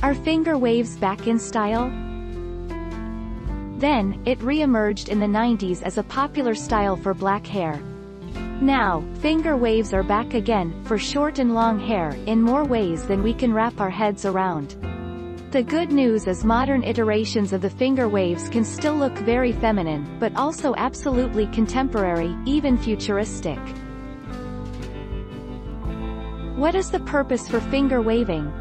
Are finger waves back in style? Then, it re-emerged in the 90s as a popular style for black hair. Now, finger waves are back again, for short and long hair, in more ways than we can wrap our heads around. The good news is modern iterations of the finger waves can still look very feminine, but also absolutely contemporary, even futuristic. What is the purpose for finger waving?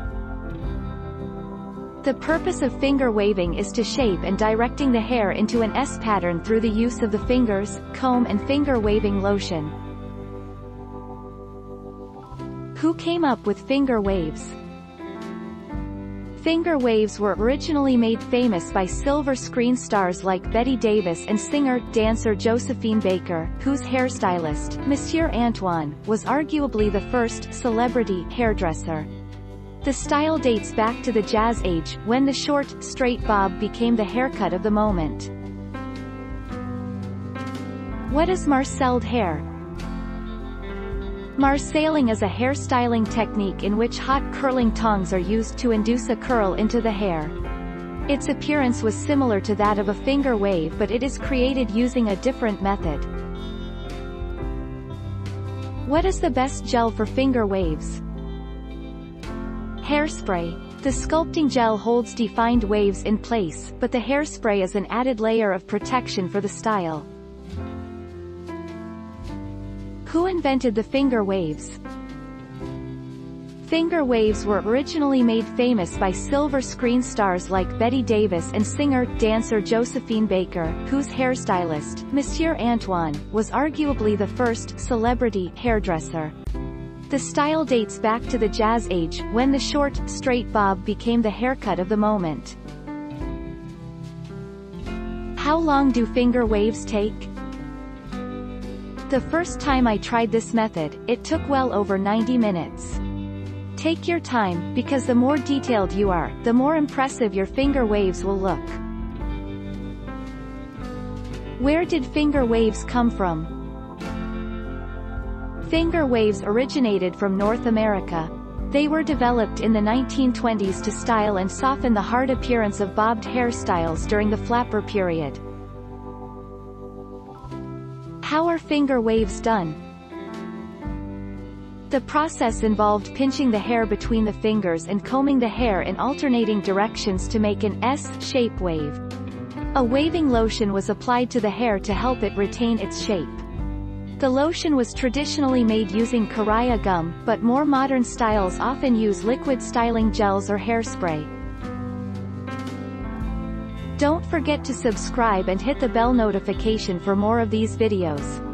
The purpose of finger waving is to shape and directing the hair into an S pattern through the use of the fingers, comb and finger waving lotion. Who came up with finger waves? Finger waves were originally made famous by silver screen stars like Bette Davis and singer-dancer Josephine Baker, whose hairstylist, Monsieur Antoine, was arguably the first celebrity hairdresser. The style dates back to the jazz age, when the short, straight bob became the haircut of the moment. What is marcelled hair? Marcelling is a hairstyling technique in which hot curling tongs are used to induce a curl into the hair. Its appearance was similar to that of a finger wave, but it is created using a different method. What is the best gel for finger waves? Hairspray. The sculpting gel holds defined waves in place, but the hairspray is an added layer of protection for the style. Who invented the finger waves? Finger waves were originally made famous by silver screen stars like Bette Davis and singer-dancer Josephine Baker, whose hairstylist, Monsieur Antoine, was arguably the first celebrity hairdresser. The style dates back to the jazz age, when the short, straight bob became the haircut of the moment. How long do finger waves take? The first time I tried this method, it took well over 90 minutes. Take your time, because the more detailed you are, the more impressive your finger waves will look. Where did finger waves come from? Finger waves originated from North America. They were developed in the 1920s to style and soften the hard appearance of bobbed hairstyles during the flapper period. How are finger waves done? The process involved pinching the hair between the fingers and combing the hair in alternating directions to make an S-shape wave. A waving lotion was applied to the hair to help it retain its shape. The lotion was traditionally made using karaya gum, but more modern styles often use liquid styling gels or hairspray. Don't forget to subscribe and hit the bell notification for more of these videos.